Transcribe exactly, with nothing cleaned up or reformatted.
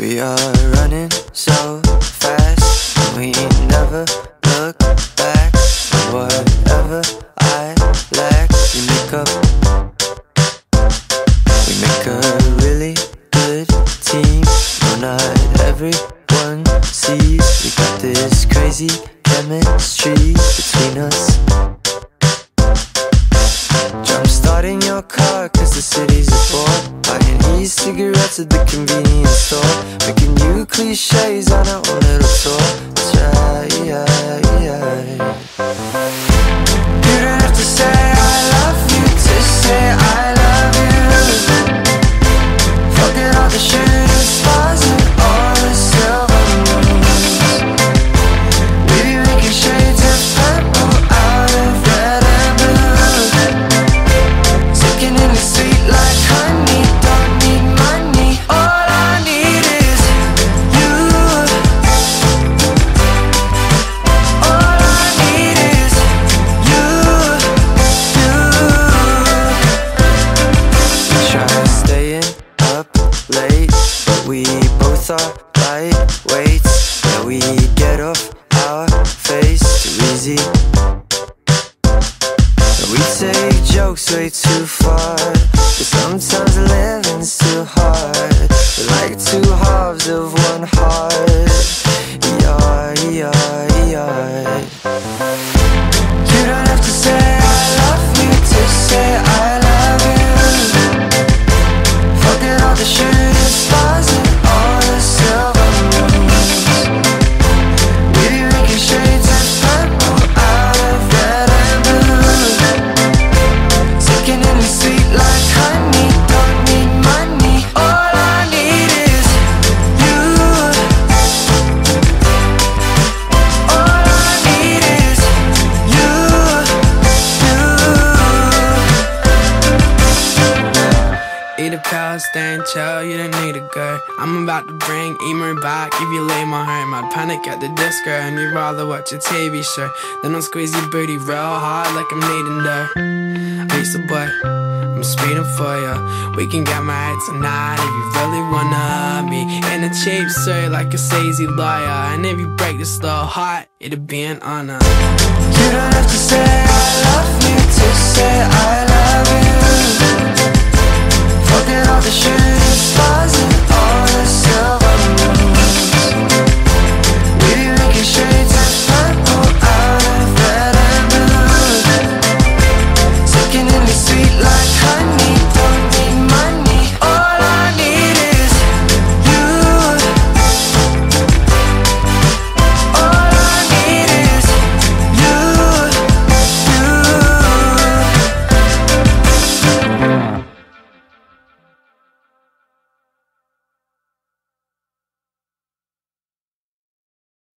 We are running so fast, we never look back. Whatever I lack, we make up. We make a really good team. No, not everyone sees. We got this crazy chemistry between us. Jump starting your car, cause the city's a bore. Buying e-cigarettes at the convenience store. Making new cliches on our own little tour. That's right, yeah, yeah. You don't have to say I love you to say I love you. Fucking all the shooting stars and all the silver moons. Maybe making shades of purple out of red and blue. Sinking in the sweet like honey. Don't need money, all I need is you. All I need is you, you. We try staying up late, but we both are lightweights. Yeah, we get off our face too easy. And we take jokes way too far, but sometimes living's too hard. We're like two halves of one heart. Yeah, yeah, yeah. You don't have to say I love you to say I love you. Fucking all the shooting stars and all the silver moons. Maybe making shades of purple out of red and blue. Sinking in the sweet like honey. Don't need money, all I need is you. All I need is you, you. Eat a pill, stay and chill, you don't need a girl. I'm about to bring emo back if you leave my home. I'd panic at the disco and you'd rather watch a T V show. Then I'll squeeze your booty real hard like I'm needing dough. Lisa boy, I'm speeding for ya. We can get married tonight if you really wanna be. In a cheap suit like a sleazy liar. And if you break this little heart, it'll be an honor. You don't have to say I love you to say I love you. Fucking all the shooting stars and all the silver.